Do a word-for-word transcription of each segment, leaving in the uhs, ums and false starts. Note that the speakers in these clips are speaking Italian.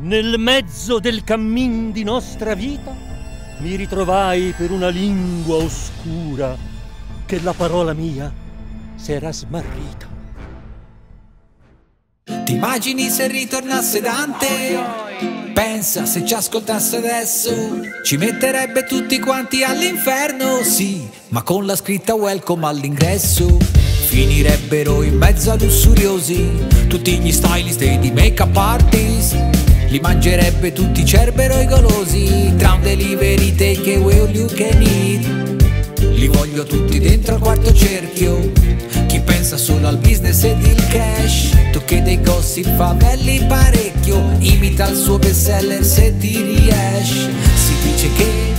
Nel mezzo del cammin di nostra vita mi ritrovai per una lingua oscura che la parola mia s'era smarrita. Ti immagini se ritornasse Dante? Pensa se ci ascoltasse adesso, ci metterebbe tutti quanti all'inferno, sì, ma con la scritta welcome all'ingresso. Finirebbero in mezzo a lussuriosi tutti gli stylist e i make-up artist. Li mangerebbe tutti cerbero e golosi tra un delivery, take away, all you can eat. Li voglio tutti dentro al quarto cerchio, chi pensa solo al business ed il cash. Tu che dei gossip favelli parecchio, imita il suo bestseller se ti riesci. Si dice che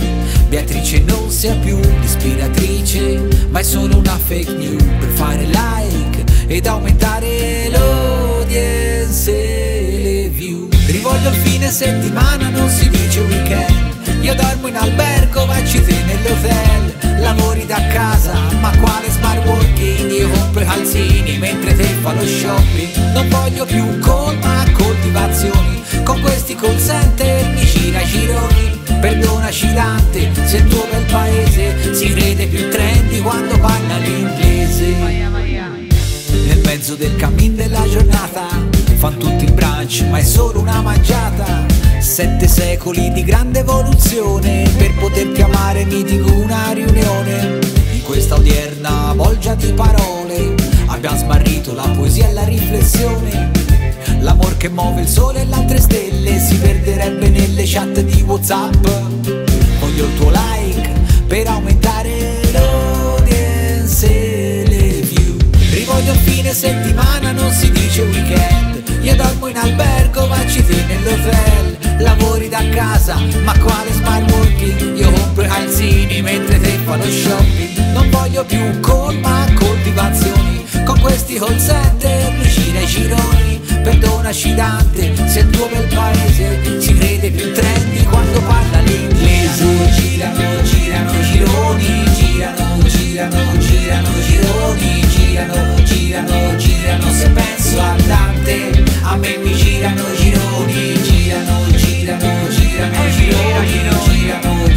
Beatrice non sia più l'ispiratrice, ma è solo una fake news per fare like ed aumentare l'audience e le view. Rivoglio il fine settimana, non si dice weekend. Io dormo in albergo, ma ci te nell'hotel. Lavori da casa, ma quale smart working? Io compro i calzini mentre te fa lo shopping. Non voglio più call, ma coltivazioni. Con questi call center mi gira i gironi. Perdonaci Dante, se il tuo bel paese si crede più trendy quando parla l'inglese. Nel mezzo del cammin della giornata fan tutti il brunch, ma è solo una mangiata. Sette secoli di grande evoluzione, per poterti amare mi dico una riunione. In questa odierna bolgia di parole abbiamo smarrito la poesia e la riflessione. L'amor che muove il sole e le altre stelle si perderebbe nelle chat di WhatsApp. Voglio il tuo like per aumentare l'audience e le view. Rivoglio il fine settimana, non si dice weekend. Io dormo in albergo, ma ci te nell'hotel. Lavori da casa, ma quale smart working? Io compro i calzini mentre te fa lo shopping. Non voglio più call, ma coltivazioni. Con questi call center mi gira i gironi. Perdonaci Dante, se il tuo bel paese si crede più trendy quando parla l'inglese. Girano, girano, gironi, girano, girano, girano, gironi, girano, girano, girano. Se penso a Dante, a me mi girano gironi, girano, girano, girano, gironi, girano, girano,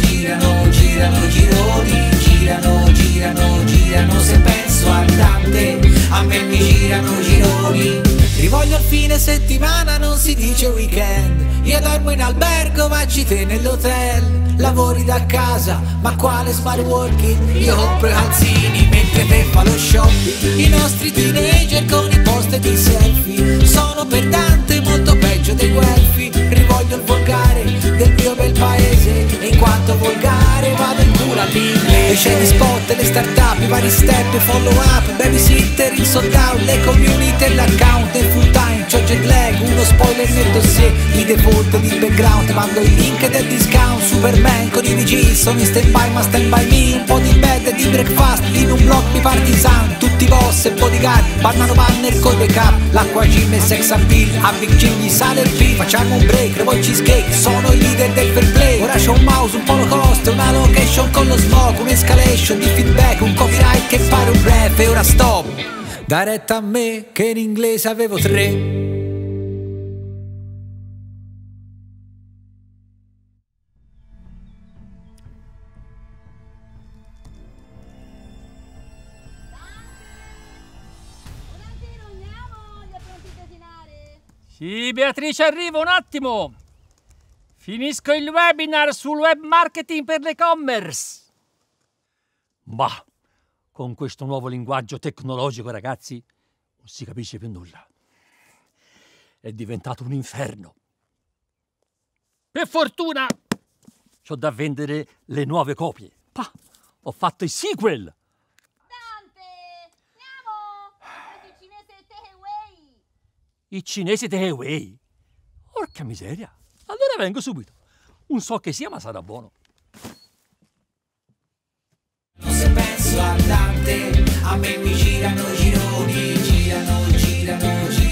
girano, gironi, girano, girano, girano. Se penso a Dante, a me mi girano gironi. Rivoglio il fine settimana, non si dice weekend. Io dormo in albergo, ma ci te nell'hotel. Lavori da casa, ma quale smart working? Io compro i calzini mentre te fa lo shopping. I nostri teenager con i post di selfie sono per Dante molto peggio dei guelfi. Rivoglio il volgare del mio bel paese, e in quanto volgare vado in culo all'inglese. Le scene spot, le start up, i vari step, follow up, babysitter, il sold out, le community, l'account, il full time, c'ho jet lag, uno spoiler nel dossier, i default di background, mando il link del discount, Superman con i V G, sono in stand by ma stand by me, un po' di bed e di breakfast, in un blog mi partisan, tutti boss e bodyguard, bannano banner con le cap, l'acqua gym e sex appeal, a Big G gli sale il P, facciamo un break, revo il cheesecake, sono i leader del fair play, ora c'ho un mouse, un polo cost, una location con lo smog, un'escalation di feedback, un copyright che pare un rap e ora stop. Da retta a me che in inglese avevo tre. Sì, Beatrice, arrivo un attimo. Finisco il webinar sul web marketing per l'e-commerce. Bah, con questo nuovo linguaggio tecnologico, ragazzi, non si capisce più nulla. È diventato un inferno. Per fortuna c'ho da vendere le nuove copie. Bah, ho fatto i sequel. Dante, andiamo! Il cinese Tehe Wei. Il cinese Tehe Wei? Porca miseria. Allora vengo subito. Un so che sia, ma sarà buono. A me mi girano gironi, girano, girano, girano.